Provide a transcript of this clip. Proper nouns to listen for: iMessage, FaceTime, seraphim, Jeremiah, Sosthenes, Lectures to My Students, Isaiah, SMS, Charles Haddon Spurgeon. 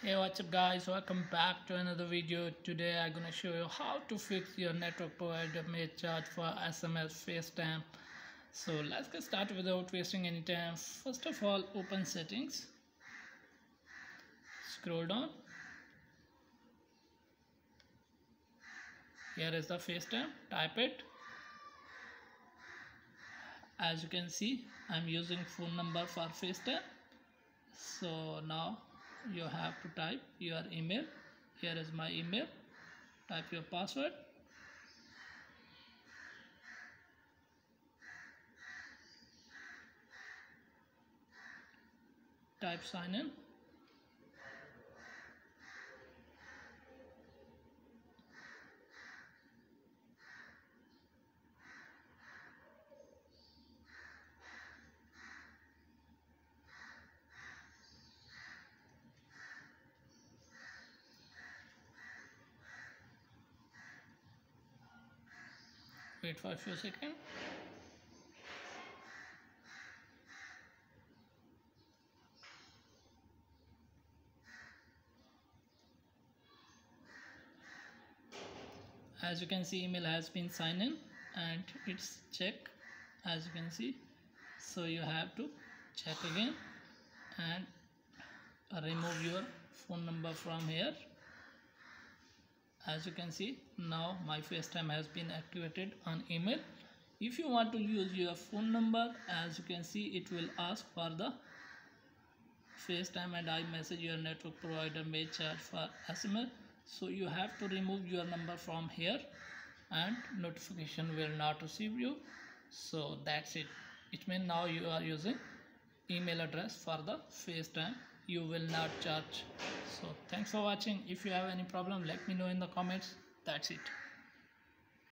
Hey, what's up guys, welcome back to another video. Today I'm gonna show you how to fix your network provider may charge for SMS, FaceTime. So let's get started without wasting any time. First of all, open settings, scroll down. Here is the FaceTime, type it. As you can see, I'm using phone number for FaceTime. So now you have to type your email. Here is my email. Type your password. Type sign in. Wait for a few seconds. As you can see, email has been signed in and it's checked, as you can see. So you have to check again and remove your phone number from here. As you can see, now my FaceTime has been activated on email. If you want to use your phone number, as you can see, it will ask for the FaceTime and iMessage. Your network provider may charge for SMS. So you have to remove your number from here and notification will not receive you. So that's it. It means now you are using email address for the FaceTime. You will not charge. So thanks for watching. If you have any problem, let me know in the comments. That's it.